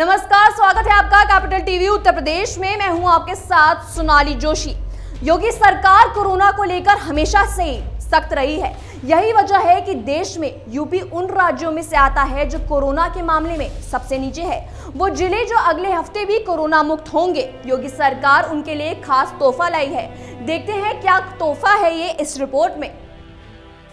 नमस्कार, स्वागत है आपका कैपिटल टीवी उत्तर प्रदेश में। मैं हूं आपके साथ सोनाली जोशी। योगी सरकार कोरोना को लेकर हमेशा से ही सख्त रही है। यही वजह है कि देश में यूपी उन राज्यों में से आता है जो कोरोना के मामले में सबसे नीचे है। वो जिले जो अगले हफ्ते भी कोरोना मुक्त होंगे, योगी सरकार उनके लिए खास तोहफा लाई है। देखते हैं क्या तोहफा है ये इस रिपोर्ट में।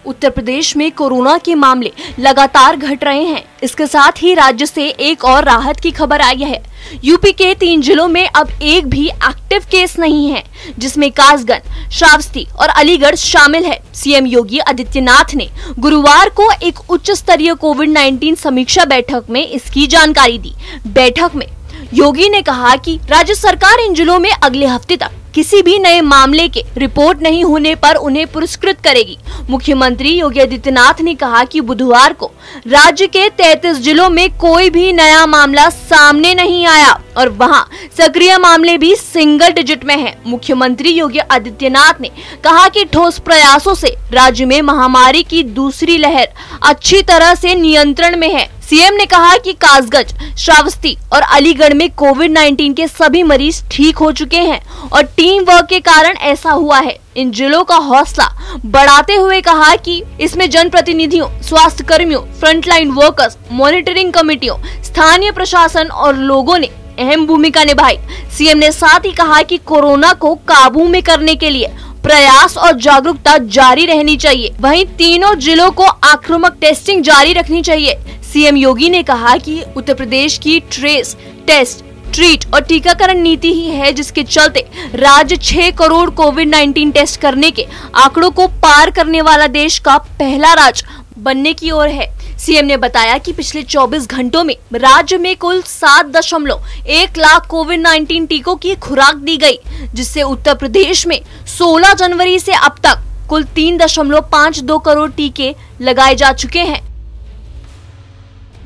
उत्तर प्रदेश में कोरोना के मामले लगातार घट रहे हैं। इसके साथ ही राज्य से एक और राहत की खबर आई है। यूपी के 3 जिलों में अब एक भी एक्टिव केस नहीं है, जिसमें कासगंज, श्रावस्ती और अलीगढ़ शामिल है। सीएम योगी आदित्यनाथ ने गुरुवार को एक उच्च स्तरीय कोविड-19 समीक्षा बैठक में इसकी जानकारी दी। बैठक में योगी ने कहा कि राज्य सरकार इन जिलों में अगले हफ्ते तक किसी भी नए मामले के रिपोर्ट नहीं होने पर उन्हें पुरस्कृत करेगी। मुख्यमंत्री योगी आदित्यनाथ ने कहा कि बुधवार को राज्य के 33 जिलों में कोई भी नया मामला सामने नहीं आया और वहां सक्रिय मामले भी सिंगल डिजिट में हैं। मुख्यमंत्री योगी आदित्यनाथ ने कहा कि ठोस प्रयासों से राज्य में महामारी की दूसरी लहर अच्छी तरह से नियंत्रण में है। सीएम ने कहा कि कासगंज, श्रावस्ती और अलीगढ़ में कोविड-19 के सभी मरीज ठीक हो चुके हैं और टीम वर्क के कारण ऐसा हुआ है। इन जिलों का हौसला बढ़ाते हुए कहा कि इसमें जनप्रतिनिधियों, स्वास्थ्य कर्मियों, फ्रंटलाइन वर्कर्स, मॉनिटरिंग कमेटियों, स्थानीय प्रशासन और लोगों ने अहम भूमिका निभाई। सीएम ने साथ ही कहा कि कोरोना को काबू में करने के लिए प्रयास और जागरूकता जारी रहनी चाहिए। वहीं तीनों जिलों को आक्रामक टेस्टिंग जारी रखनी चाहिए। सीएम योगी ने कहा कि उत्तर प्रदेश की ट्रेस, टेस्ट, ट्रीट और टीकाकरण नीति ही है जिसके चलते राज्य 6 करोड़ कोविड-19 टेस्ट करने के आंकड़ों को पार करने वाला देश का पहला राज्य बनने की ओर है। सीएम ने बताया कि पिछले 24 घंटों में राज्य में कुल 7.1 लाख कोविड-19 टीकों की खुराक दी गई, जिससे उत्तर प्रदेश में 16 जनवरी से अब तक कुल 3.52 करोड़ टीके लगाए जा चुके हैं।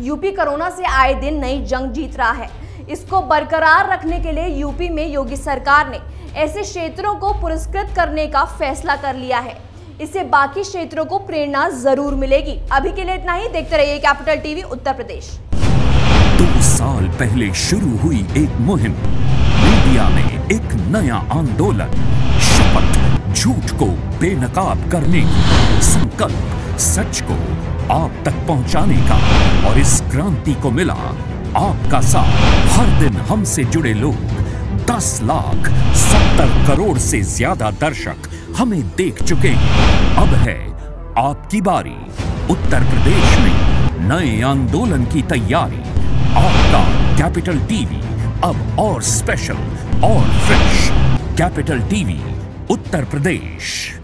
यूपी कोरोना से आए दिन नई जंग जीत रहा है। इसको बरकरार रखने के लिए यूपी में योगी सरकार ने ऐसे क्षेत्रों को पुरस्कृत करने का फैसला कर लिया है। इससे बाकी क्षेत्रों को प्रेरणा जरूर मिलेगी। अभी के लिए इतना ही। देखते रहिए कैपिटल टीवी उत्तर प्रदेश। 2 साल पहले शुरू हुई एक मुहिम, मीडिया में एक नया आंदोलन, शपथ, झूठ को बेनकाब करने, संकल्प सच को आप तक पहुंचाने का। और इस क्रांति को मिला आपका साथ। हर दिन हमसे जुड़े लोग, 10,70 करोड़ से ज्यादा दर्शक हमें देख चुके। अब है आपकी बारी। उत्तर प्रदेश में नए आंदोलन की तैयारी। आपका कैपिटल टीवी अब और स्पेशल और फ्रेश। कैपिटल टीवी उत्तर प्रदेश।